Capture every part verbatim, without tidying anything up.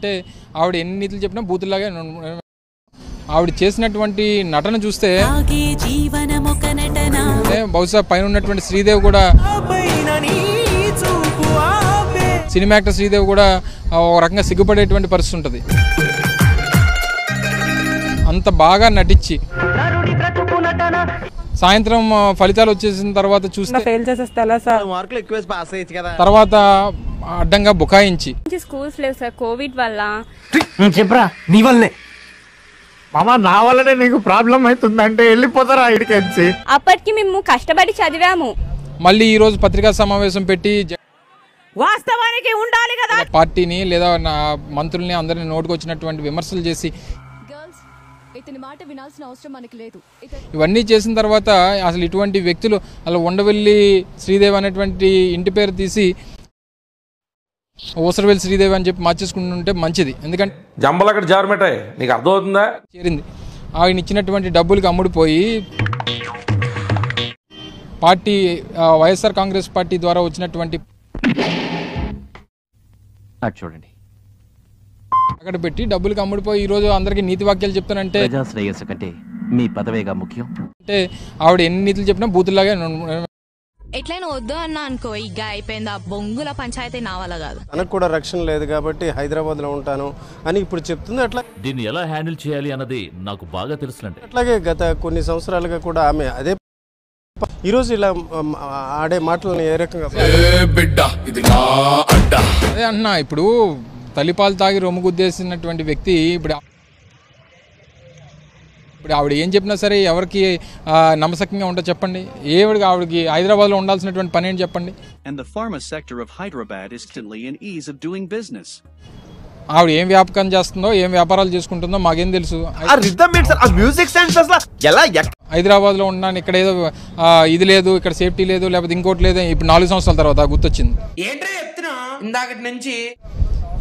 అంటే ఆవిడ ఎన్ని నీతులు చెప్పినా బూతులాగా ఆవిడ చేసినటువంటి నటన చూస్తే బహుశా పైన ఉన్నటువంటి శ్రీదేవి కూడా సినిమా యాక్టర్ శ్రీదేవి కూడా ఒక రకంగా సిగ్గుపడేటువంటి పరిస్థితి ఉంటుంది. అంత బాగా నటించి సాయంత్రం ఫలితాలు వచ్చేసిన తర్వాత చూస్తే తర్వాత అడ్డంగా బుకాయించి స్కూల్స్ లేవు సార్ కోవిడ్ వల్ల. చెప్పరా నీ వల్లనే మామ నా వల్లనే నీకు ప్రాబ్లం అవుతుందంటే వెళ్ళిపోతారా ఇక్కడికి? అప్పటికి మేము కష్టపడి చదివాము. మళ్ళీ ఈ రోజు పత్రికా సమావేశం పెట్టి వాస్తవానికి ఉండాలి కదా పార్టీని లేదా మంత్రుల్ని అందరినీ నోటుకొచ్చినటువంటి విమర్శలు చేసి ఇవన్నీ చేసిన తర్వాత అసలు ఇటువంటి వ్యక్తులు అలా ఉండవెల్లి శ్రీదేవి అనేటువంటి ఇంటి పేరు తీసి ఓసరవెల్లి శ్రీదేవి అని చెప్పి మార్చేసుకుంటుంటే మంచిది. ఎందుకంటే జంబలక్కడ జారమేటాయి నీకు అర్థమవుతుందా చేరింది. ఆయన ఇచ్చినటువంటి డబ్బులకు అమ్ముడిపోయి పార్టీ వైఎస్ఆర్ కాంగ్రెస్ పార్టీ ద్వారా వచ్చినటువంటి చూడండి అక్కడ పెట్టి డబ్బులకు అమ్ముడిపోయి ఈ రోజు అందరికి నీతి వాక్యాలు చెప్తానంటే మీ పదవేగా ముఖ్యం అంటే ఆవిడ ఎన్ని నీతులు చెప్పినా బూతులాగా ఎట్లైనా వద్దు అన్నా అనుకో ఇక అయిపోయింది. ఆ బొంగుల పంచాయతీ నావల కాదు. తనకు కూడా రక్షణ లేదు కాబట్టి హైదరాబాద్ లో ఉంటాను అని ఇప్పుడు చెప్తుంది. అట్లా దీన్ని ఎలా హ్యాండిల్ చేయాలి అన్నది నాకు బాగా తెలుసులండి. అట్లాగే గత కొన్ని సంవత్సరాలుగా కూడా ఆమె అదే ఈ రోజు ఇలా ఆడే మాటలను ఏ రకంగా అదే అన్నా. ఇప్పుడు తలిపాలు తాగి రొమ్ము గుద్దేసినటువంటి వ్యక్తి ఇప్పుడు ఇప్పుడు ఆవిడ ఏం చెప్పినా సరే ఎవరికి నమ్మసక్యంగా ఉంటా చెప్పండి? ఏవిడికి ఆవిడకి హైదరాబాద్లో ఉండాల్సినటువంటి పని ఏంటి చెప్పండి? ఆవిడ ఏం వ్యాపకం చేస్తుందో ఏం వ్యాపారాలు చేసుకుంటుందో మాకేం తెలుసు. హైదరాబాద్ లో ఉన్నాను ఇక్కడ ఏదో ఇది లేదు ఇక్కడ సేఫ్టీ లేదు లేకపోతే ఇంకోటి లేదు. ఇప్పుడు నాలుగు సంవత్సరాల తర్వాత గుర్తొచ్చింది.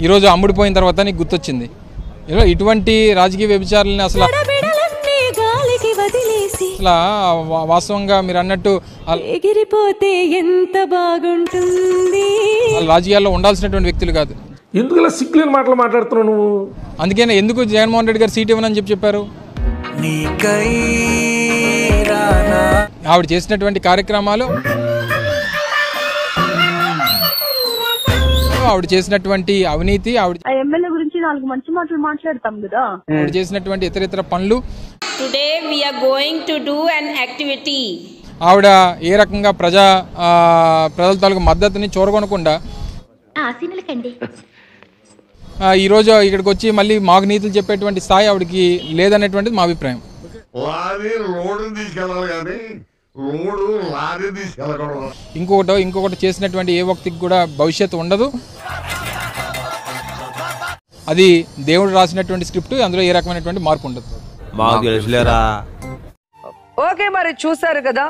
ఈ రోజు అమ్ముడిపోయిన తర్వాత నీకు గుర్తొచ్చింది. ఇటువంటి రాజకీయ వ్యభిచారాలని అసలు అసలు వాస్తవంగా మీరు అన్నట్టు రాజకీయాల్లో ఉండాల్సినటువంటి వ్యక్తులు కాదు. ఎందుకు సిగ్గులేని మాటలు మాట్లాడుతున్నావు నువ్వు? అందుకనే ఎందుకు జగన్మోహన్ రెడ్డి గారు సీట్ ఇవ్వనని చెప్పి చెప్పారు? ఆవిడ చేసినటువంటి కార్యక్రమాలు ఆవిడ చేసినటువంటి అవినీతి ఆవిడ ఎమ్మెల్యే గురించి నాలుగు మంచి మాటలు మాట్లాడతాం కదా ఆవిడ చేసినటువంటి ఇతర ఇతర పనులు today we are going to do an activity ఆవిడ ఏ రకంగా ప్రజా ప్రజల తాలూకు మద్దతుని చూరగొనకుండా ఈ రోజు ఇక్కడికి వచ్చి మళ్ళీ మాకు నీతులు చెప్పేటువంటి స్థాయి ఆవిడకి లేదనేటువంటిది మా అభిప్రాయం. ఇంకొకటో ఇంకొకటి చేసినటువంటి ఏ వ్యక్తికి కూడా భవిష్యత్తు ఉండదు. అది దేవుడు రాసినటువంటి స్క్రిప్ట్, అందులో ఏ రకమైనటువంటి మార్పు ఉండదు. ఓకే మరి చూసారు కదా.